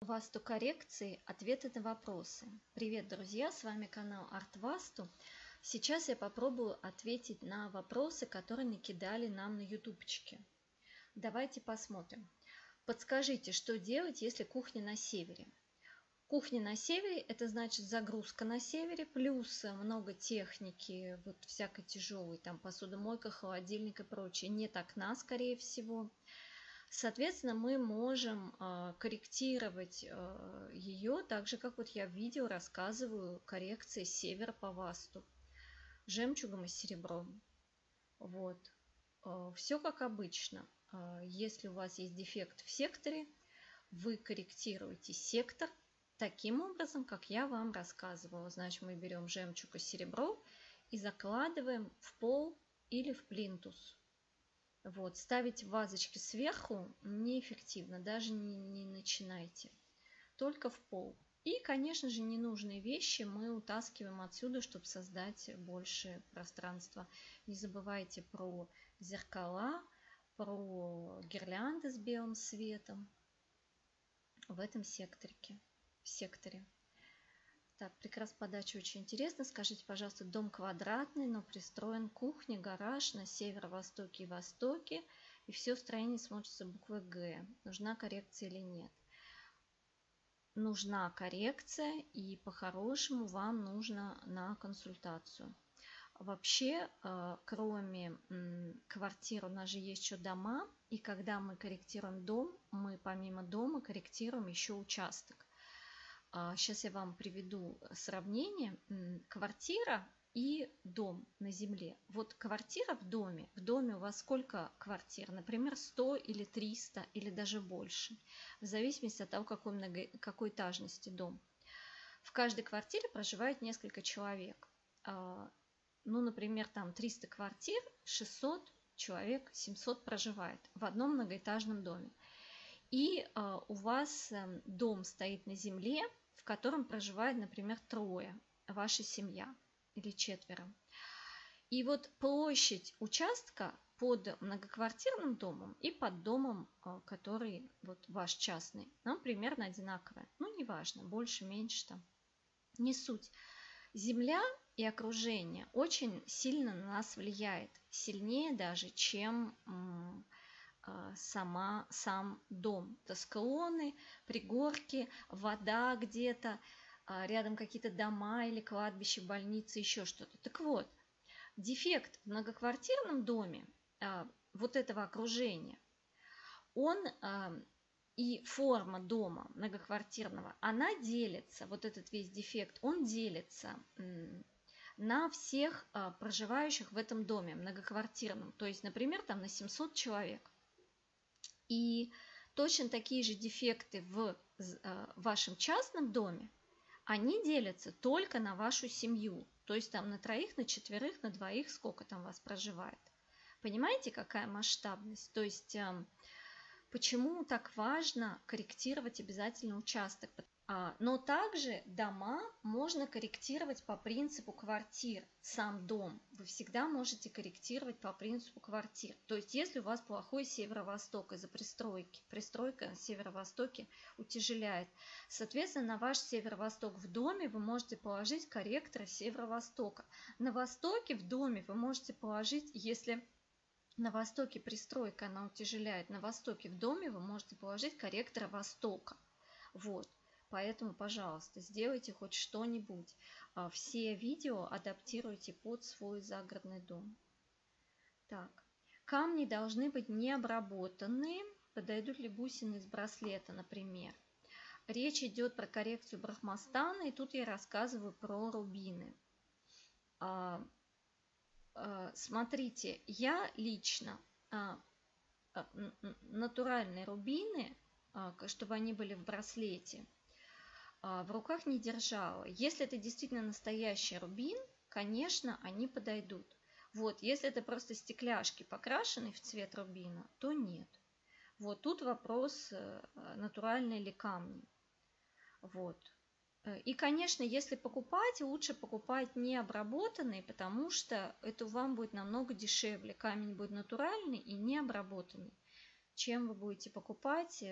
Васту коррекции, ответы на вопросы. Привет, друзья! С вами канал АРТ-ВАСТУ. Сейчас я попробую ответить на вопросы, которые накидали нам на ютубчике. Давайте посмотрим. Подскажите, что делать, если кухня на севере? Кухня на севере — это значит загрузка на севере, плюс много техники, вот всякой тяжелой, там посудомойка, холодильник и прочее. Нет окна, скорее всего. Соответственно, мы можем корректировать ее так же, как вот я в видео рассказываю коррекции с севера по васту жемчугом и серебром. Вот. Все как обычно. Если у вас есть дефект в секторе, вы корректируете сектор таким образом, как я вам рассказывала. Значит, мы берем жемчуг и серебро и закладываем в пол или в плинтус. Вот, ставить вазочки сверху неэффективно, даже не начинайте, только в пол. И, конечно же, ненужные вещи мы утаскиваем отсюда, чтобы создать больше пространства. Не забывайте про зеркала, про гирлянды с белым светом в этом секторе. Так, прекрас подачи очень интересно. Скажите, пожалуйста, дом квадратный, но пристроен кухня, гараж на северо-востоке и востоке, и все строение смотрится буквой «Г». Нужна коррекция или нет? Нужна коррекция, и по-хорошему вам нужно на консультацию. Вообще, кроме квартир, у нас же есть еще дома, и когда мы корректируем дом, мы помимо дома корректируем еще участок. Сейчас я вам приведу сравнение: квартира и дом на земле. Вот квартира в доме. В доме у вас сколько квартир? Например, 100 или 300 или даже больше. В зависимости от того, какой этажности дом. В каждой квартире проживает несколько человек. Ну, например, там 300 квартир, 600 человек, 700 проживает в одном многоэтажном доме. И у вас дом стоит на земле, в котором проживает, например, трое, ваша семья или четверо. И вот площадь участка под многоквартирным домом и под домом, который вот ваш частный, нам примерно одинаковая. Ну, неважно, больше, меньше, там, не суть. Земля и окружение очень сильно на нас влияет, сильнее даже, чем сам дом. Это склоны, пригорки, вода где-то, рядом какие-то дома или кладбище, больницы, еще что-то. Так вот, дефект в многоквартирном доме вот этого окружения, он и форма дома многоквартирного, она делится, вот этот весь дефект, он делится на всех проживающих в этом доме многоквартирном. То есть, например, там на 700 человек. И точно такие же дефекты в вашем частном доме, они делятся только на вашу семью. То есть там на троих, на четверых, на двоих, сколько там вас проживает. Понимаете, какая масштабность? То есть почему так важно корректировать обязательно участок? Но также дома можно корректировать по принципу квартир. Сам дом вы всегда можете корректировать по принципу квартир. То есть если у вас плохой северо-восток из-за пристройки, пристройка на северо-востоке утяжеляет, соответственно, на ваш северо-восток в доме вы можете положить корректор северо-востока. На востоке в доме вы можете положить, если на востоке пристройка, она утяжеляет, на востоке в доме вы можете положить корректор востока. Вот. Поэтому, пожалуйста, сделайте хоть что-нибудь. Все видео адаптируйте под свой загородный дом. Так, камни должны быть необработанные. Подойдут ли бусины из браслета, например? Речь идет про коррекцию брахмастана, и тут я рассказываю про рубины. Смотрите, я лично натуральные рубины, чтобы они были в браслете, в руках не держала. Если это действительно настоящий рубин, конечно, они подойдут. Вот, если это просто стекляшки, покрашенные в цвет рубина, то нет. Вот тут вопрос, натуральные ли камни. Вот. И, конечно, если покупать, лучше покупать необработанные, потому что это вам будет намного дешевле. Камень будет натуральный и необработанный, чем вы будете покупать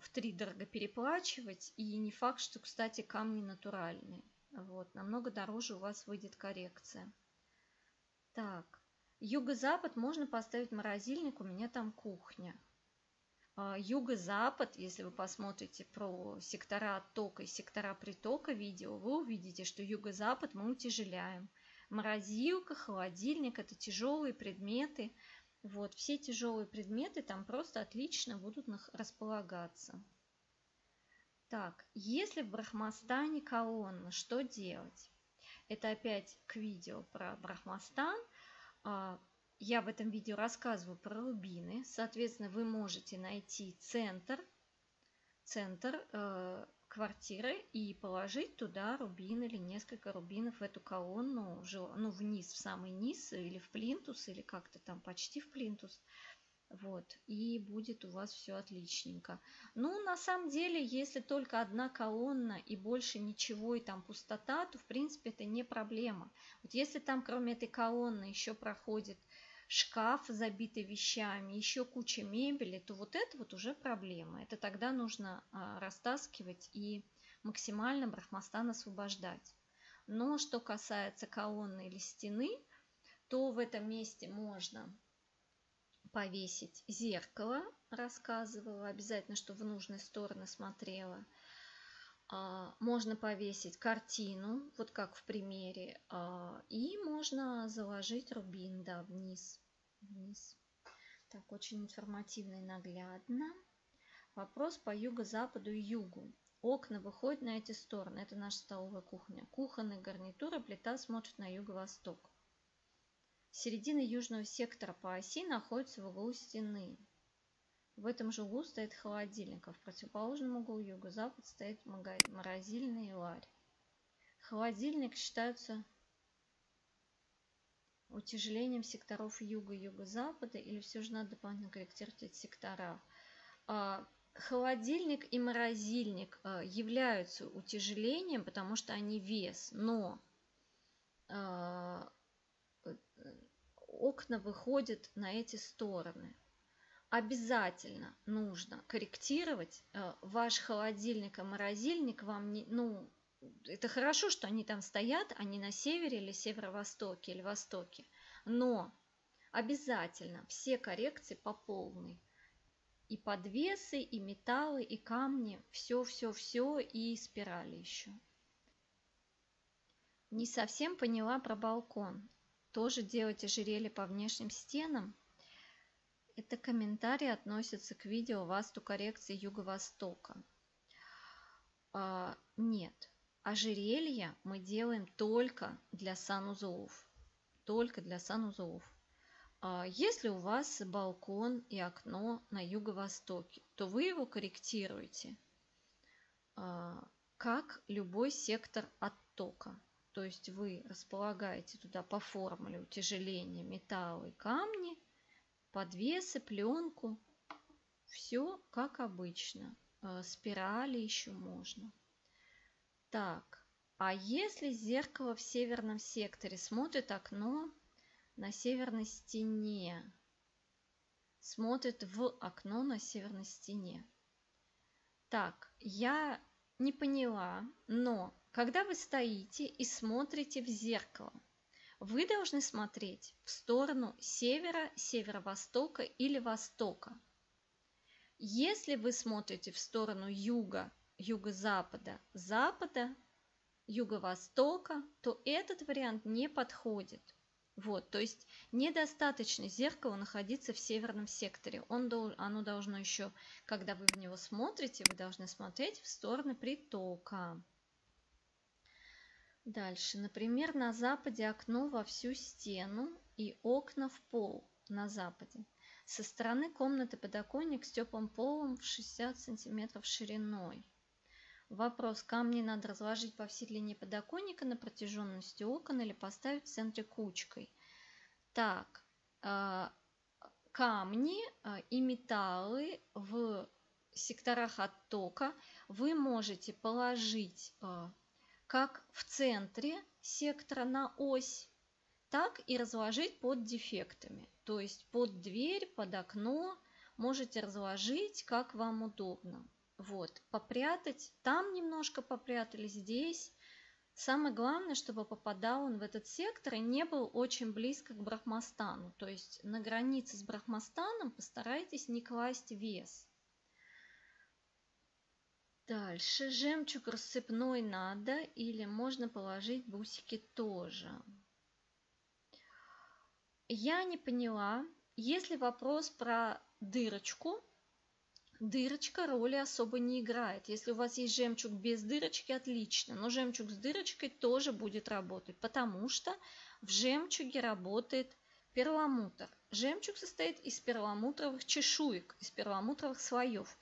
втридорого переплачивать, и не факт, что, кстати, камни натуральные. Вот, намного дороже у вас выйдет коррекция. Так, юго-запад можно поставить в морозильник, у меня там кухня. Юго-запад, если вы посмотрите про сектора оттока и сектора притока видео, вы увидите, что юго-запад мы утяжеляем. Морозилка, холодильник – это тяжелые предметы. Вот, все тяжелые предметы там просто отлично будут располагаться. Так, если в Брахмастане колонна, что делать? Это опять к видео про Брахмастан. Я в этом видео рассказываю про рубины. Соответственно, вы можете найти центр квартиры и положить туда рубин или несколько рубинов в эту колонну, ну, вниз, в самый низ, или в плинтус, или как-то там почти в плинтус. Вот, и будет у вас все отличненько. Ну, на самом деле, если только одна колонна и больше ничего, и там пустота, то, в принципе, это не проблема. Вот если там, кроме этой колонны, еще проходит шкаф, забитый вещами, еще куча мебели, то вот это вот уже проблема. Это тогда нужно растаскивать и максимально Брахмастан освобождать. Но что касается колонны или стены, то в этом месте можно повесить зеркало, рассказывала обязательно, что в нужные стороны смотрела. Можно повесить картину, вот как в примере, и можно заложить рубин, да, вниз, вниз. Так, очень информативно и наглядно. Вопрос по юго-западу и югу. Окна выходят на эти стороны, это наша столовая кухня. Кухонная гарнитура, плита смотрит на юго-восток. Середина южного сектора по оси находится в углу стены. В этом же углу стоит холодильник, а в противоположном углу юго-запад стоит морозильный ларь. Холодильник считается утяжелением секторов юга и юго-запада, или все же надо дополнительно корректировать эти сектора? Холодильник и морозильник являются утяжелением, потому что они вес, но окна выходят на эти стороны. Обязательно нужно корректировать ваш холодильник и морозильник. Вам не, ну, это хорошо, что они там стоят, они на севере или северо-востоке или востоке, но обязательно все коррекции по полной. И подвесы, и металлы, и камни, все, и спирали еще. Не совсем поняла про балкон. Тоже делать ожерелье по внешним стенам. Это комментарий относится к видео «Васту коррекции Юго-Востока». Нет, ожерелье мы делаем только для санузлов. Только для санузлов. Если у вас балкон и окно на юго-востоке, то вы его корректируете как любой сектор оттока. То есть вы располагаете туда по формуле утяжеления металлы, камни, подвесы, пленку. Все как обычно. Спирали еще можно. Так, а если зеркало в северном секторе смотрит окно на северной стене? Смотрит в окно на северной стене. Так, я не поняла, но когда вы стоите и смотрите в зеркало, вы должны смотреть в сторону севера, северо-востока или востока. Если вы смотрите в сторону юга, юго-запада, запада, юго-востока, то этот вариант не подходит. Вот, то есть недостаточно зеркалу находиться в северном секторе. Оно должно еще, когда вы в него смотрите, вы должны смотреть в сторону притока. Дальше, например, на западе окно во всю стену и окна в пол на западе. Со стороны комнаты подоконник с теплым полом в 60 сантиметров шириной. Вопрос: камни надо разложить по всей длине подоконника на протяженности окон или поставить в центре кучкой? Так, камни и металлы в секторах оттока вы можете положить как в центре сектора на ось, так и разложить под дефектами. То есть под дверь, под окно можете разложить, как вам удобно. Вот, попрятать, там немножко попрятали, здесь. Самое главное, чтобы попадал он в этот сектор и не был очень близко к брахмастану. То есть на границе с брахмастаном постарайтесь не класть вес. Дальше жемчуг рассыпной надо, или можно положить бусики тоже. Я не поняла, если вопрос про дырочку, дырочка роли особо не играет. Если у вас есть жемчуг без дырочки, отлично, но жемчуг с дырочкой тоже будет работать, потому что в жемчуге работает перламутр. Жемчуг состоит из перламутровых чешуек, из перламутровых слоев.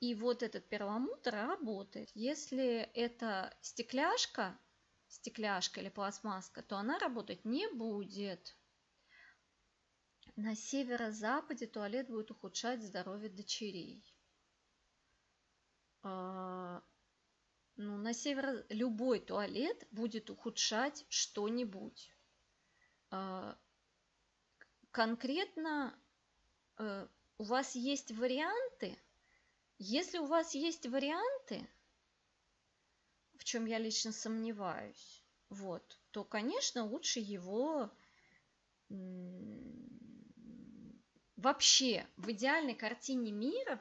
И вот этот перламутр работает. Если это стекляшка или пластмасска, то она работать не будет. На северо-западе туалет будет ухудшать здоровье дочерей. Ну, на северо любой туалет будет ухудшать что-нибудь. Конкретно у вас есть варианты. Если у вас есть варианты, в чем я лично сомневаюсь, вот, то, конечно, лучше его вообще в идеальной картине мира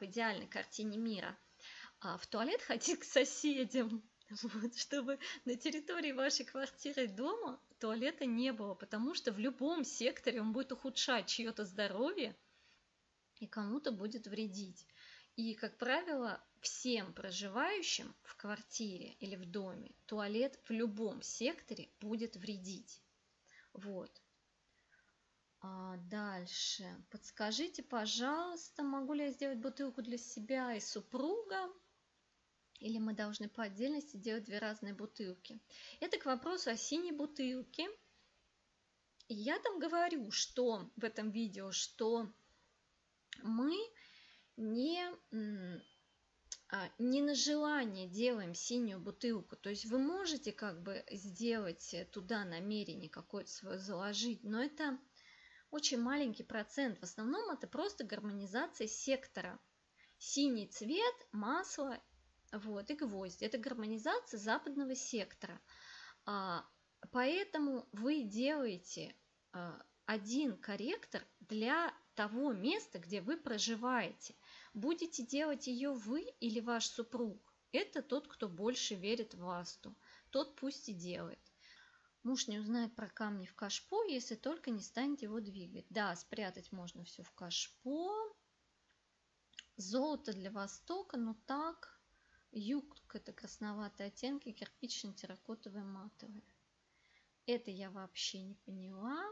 в туалет ходить к соседям, вот, чтобы на территории вашей квартиры и дома туалета не было, потому что в любом секторе он будет ухудшать чье-то здоровье и кому-то будет вредить. И, как правило, всем проживающим в квартире или в доме туалет в любом секторе будет вредить. Вот. А дальше. Подскажите, пожалуйста, могу ли я сделать бутылку для себя и супруга? Или мы должны по отдельности делать две разные бутылки? Это к вопросу о синей бутылке. И я там говорю, что в этом видео, что мы не на желание делаем синюю бутылку. То есть вы можете как бы сделать туда намерение какое-то свое заложить, но это очень маленький процент. В основном это просто гармонизация сектора. Синий цвет, масло, вот, и гвозди. Это гармонизация западного сектора. Поэтому вы делаете один корректор для того места, где вы проживаете. Будете делать ее вы или ваш супруг. Это тот, кто больше верит в васту. Тот пусть и делает. Муж не узнает про камни в кашпо, если только не станет его двигать. Да, спрятать можно все в кашпо. Золото для востока, но так. Юг – это красноватые оттенки, кирпичный, терракотовый, матовый. Это я вообще не поняла.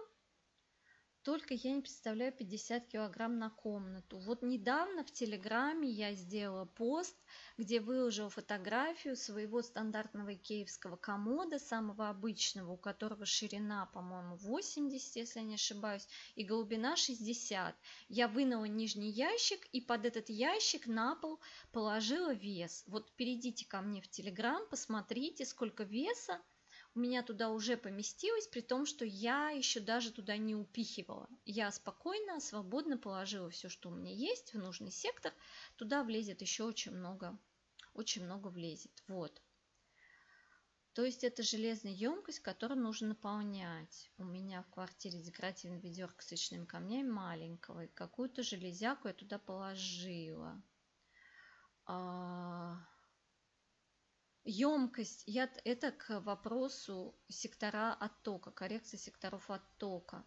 Только я не представляю 50 килограмм на комнату. Вот недавно в Телеграме я сделала пост, где выложила фотографию своего стандартного икеевского комода, самого обычного, у которого ширина, по-моему, 80, если я не ошибаюсь, и глубина 60. Я вынула нижний ящик и под этот ящик на пол положила вес. Вот перейдите ко мне в Телеграм, посмотрите, сколько веса у меня туда уже поместилось, при том, что я еще даже туда не упихивала. Я спокойно, свободно положила все, что у меня есть, в нужный сектор. Туда влезет еще очень много влезет. Вот. То есть это железная емкость, которую нужно наполнять. У меня в квартире декоративная ведерко с личными камнями маленького. И какую-то железяку я туда положила. Емкость, это к вопросу сектора оттока, коррекции секторов оттока.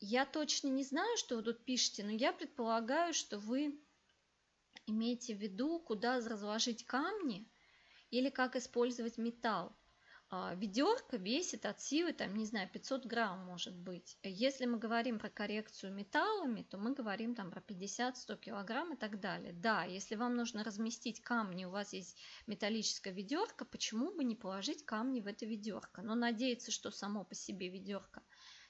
Я точно не знаю, что вы тут пишете, но я предполагаю, что вы имеете в виду, куда разложить камни или как использовать металл. Ведерко весит от силы, там, не знаю, 500 грамм может быть. Если мы говорим про коррекцию металлами, то мы говорим там про 50-100 килограмм и так далее. Да, если вам нужно разместить камни, у вас есть металлическое ведерко, почему бы не положить камни в это ведерко? Но надеяться, что само по себе ведерко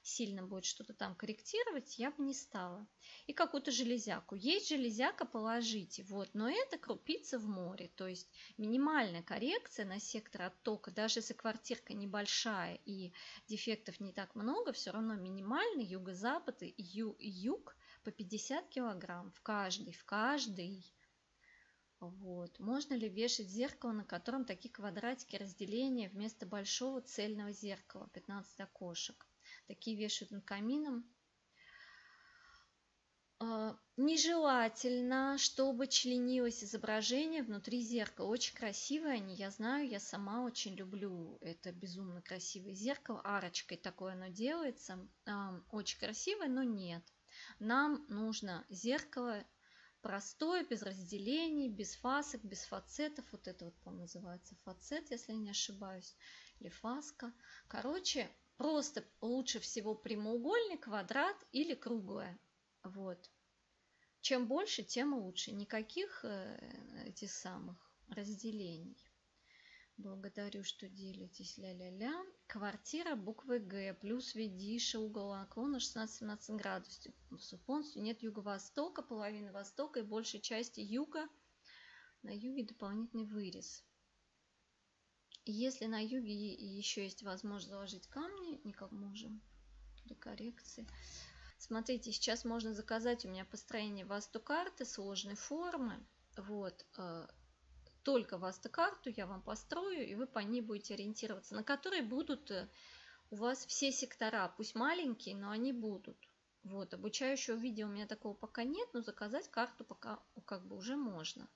сильно будет что-то там корректировать, я бы не стала. И какую-то железяку. Есть железяка, положите. Вот. Но это крупица в море. То есть минимальная коррекция на сектор оттока, даже если квартирка небольшая и дефектов не так много, все равно минимальный юго-запад и юг по 50 килограмм в каждый. Вот. Можно ли вешать зеркало, на котором такие квадратики разделения вместо большого цельного зеркала, 15 окошек? Такие вешают над камином. Нежелательно, чтобы членилось изображение внутри зеркала. Очень красивые они, я знаю, я сама очень люблю это безумно красивое зеркало. Арочкой такое оно делается. Очень красивое, но нет. Нам нужно зеркало простое, без разделений, без фасок, без фацетов. Вот это вот, по-моему, называется фацет, если я не ошибаюсь, или фаска. Короче, просто лучше всего прямоугольник, квадрат или круглое. Вот. Чем больше, тем лучше. Никаких этих самых разделений. Благодарю, что делитесь, ля-ля-ля. Квартира буквы Г, плюс ведиша, угол наклона 16-17 градусов. Полностью нет юго-востока, половины востока и большей части юга. На юге дополнительный вырез. Если на юге еще есть возможность заложить камни, никак можем для коррекции. Смотрите, сейчас можно заказать у меня построение васту-карты сложной формы. Вот. Только васту-карту я вам построю, и вы по ней будете ориентироваться, на которой будут у вас все сектора, пусть маленькие, но они будут. Вот, обучающего видео у меня такого пока нет, но заказать карту пока как бы уже можно.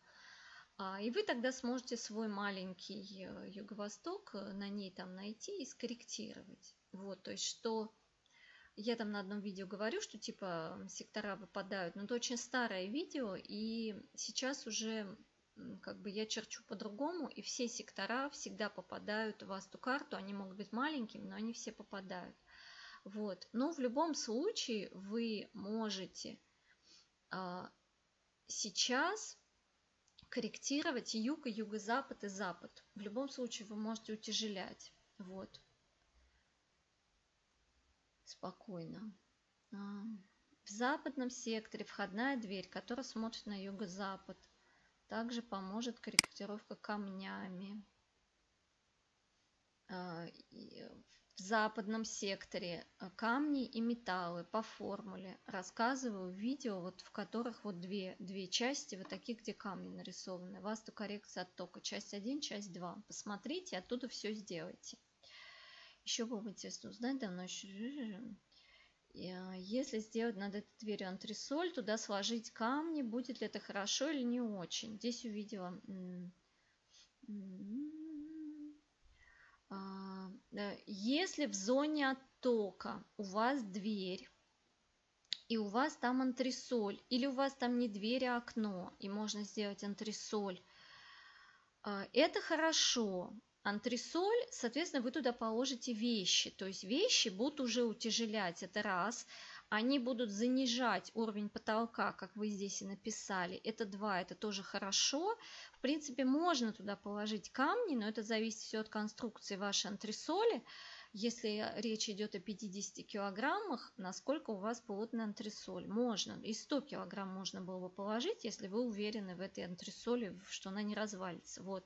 И вы тогда сможете свой маленький юго-восток на ней там найти и скорректировать. Вот, то есть что... Я там на одном видео говорю, что типа сектора выпадают, но это очень старое видео, и сейчас уже... как бы я черчу по-другому, и все сектора всегда попадают в васту-карту. Они могут быть маленькими, но они все попадают. Вот. Но в любом случае вы можете сейчас корректировать юг, и юго-запад и запад. В любом случае вы можете утяжелять. Вот. Спокойно. В западном секторе входная дверь, которая смотрит на юго-запад. Также поможет корректировка камнями. В западном секторе камни и металлы по формуле. Рассказываю видео, вот в которых вот две части, вот такие, где камни нарисованы. Васту коррекция оттока. Часть 1, часть 2. Посмотрите, оттуда все сделайте. Еще было бы интересно узнать, давно еще... Если сделать над этой дверью антресоль, туда сложить камни, будет ли это хорошо или не очень. Здесь увидела если в зоне оттока у вас дверь, и у вас там антресоль, или у вас там не дверь, а окно, и можно сделать антресоль, это хорошо. Антресоль, соответственно, вы туда положите вещи, то есть вещи будут уже утяжелять, это раз, они будут занижать уровень потолка, как вы здесь и написали, это два, это тоже хорошо, в принципе, можно туда положить камни, но это зависит все от конструкции вашей антресоли, если речь идет о 50 килограммах, насколько у вас плотная антресоль, можно, и 100 килограмм можно было бы положить, если вы уверены в этой антресоли, что она не развалится, вот.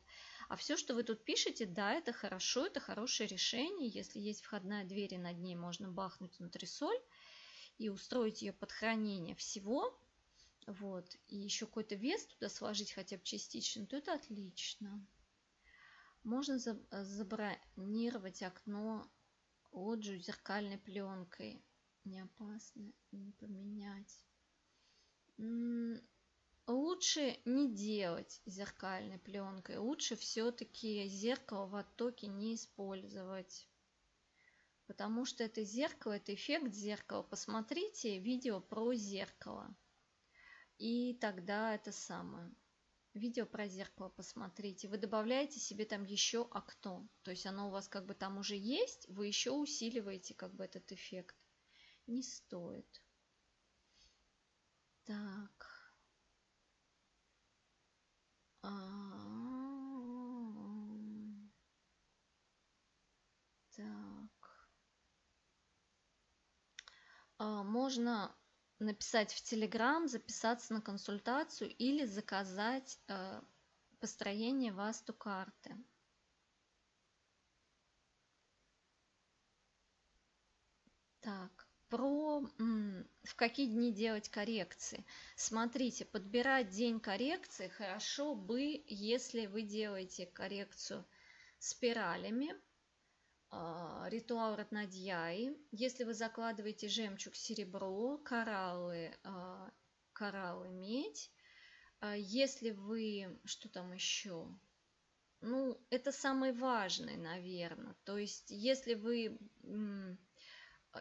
А все, что вы тут пишете, да, это хорошо, это хорошее решение. Если есть входная дверь, и над ней можно бахнуть антресоль и устроить ее под хранение всего. Вот. И еще какой-то вес туда сложить хотя бы частично, то это отлично. Можно забронировать окно лоджию зеркальной пленкой. Не опасно, не поменять. Лучше не делать зеркальной пленкой, лучше все-таки зеркало в оттоке не использовать, потому что это зеркало, это эффект зеркала. Посмотрите видео про зеркало, и тогда это самое. Видео про зеркало посмотрите, вы добавляете себе там еще окно, то есть оно у вас как бы там уже есть, вы еще усиливаете как бы этот эффект. Не стоит. Так. Так. Можно написать в Telegram, записаться на консультацию или заказать построение васту карты. Так, про в какие дни делать коррекции. Смотрите, подбирать день коррекции хорошо бы, если вы делаете коррекцию спиралями, ритуал Ратнадьяи, если вы закладываете жемчуг, серебро, кораллы, медь, если вы, что там еще, ну, это самое важное, наверное, то есть, если вы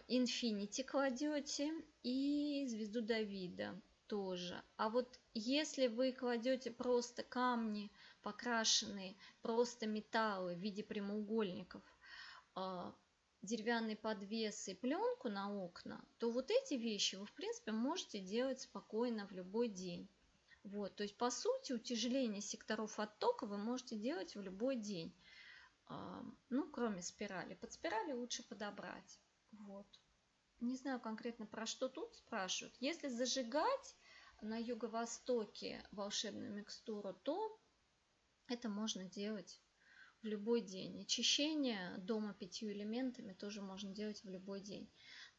Infinity кладете и звезду Давида тоже. А вот если вы кладете просто камни покрашенные, просто металлы в виде прямоугольников, деревянные подвесы и пленку на окна, то вот эти вещи вы, в принципе, можете делать спокойно в любой день. Вот, то есть, по сути, утяжеление секторов оттока вы можете делать в любой день. Ну, кроме спирали. Под спирали лучше подобрать. Вот. Не знаю конкретно, про что тут спрашивают. Если зажигать на юго-востоке волшебную микстуру, то это можно делать в любой день. Очищение дома 5 элементами тоже можно делать в любой день.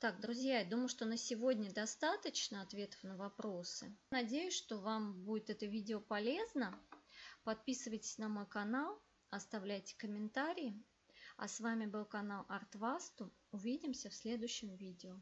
Так, друзья, я думаю, что на сегодня достаточно ответов на вопросы. Надеюсь, что вам будет это видео полезно. Подписывайтесь на мой канал, оставляйте комментарии. А с вами был канал АРТ-ВАСТУ. Увидимся в следующем видео.